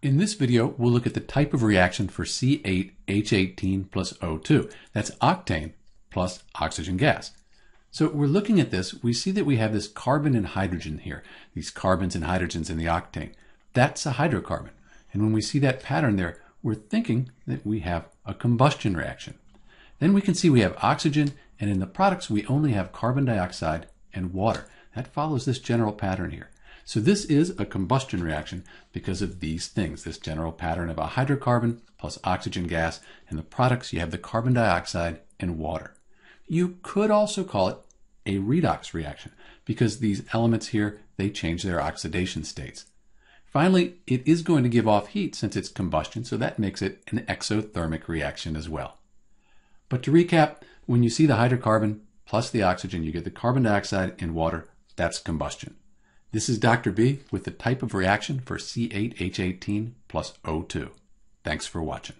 In this video, we'll look at the type of reaction for C8H18 plus O2. That's octane plus oxygen gas. So we're looking at this, we see that we have this carbon and hydrogen here, these carbons and hydrogens in the octane. That's a hydrocarbon. And when we see that pattern there, we're thinking that we have a combustion reaction. Then we can see we have oxygen, and in the products we only have carbon dioxide and water. That follows this general pattern here. So this is a combustion reaction because of these things, this general pattern of a hydrocarbon plus oxygen gas, and the products you have the carbon dioxide and water. You could also call it a redox reaction because these elements here, they change their oxidation states. Finally, it is going to give off heat since it's combustion, so that makes it an exothermic reaction as well. But to recap, when you see the hydrocarbon plus the oxygen, you get the carbon dioxide and water. That's combustion. This is Dr. B with the type of reaction for C8H18 plus O2. Thanks for watching.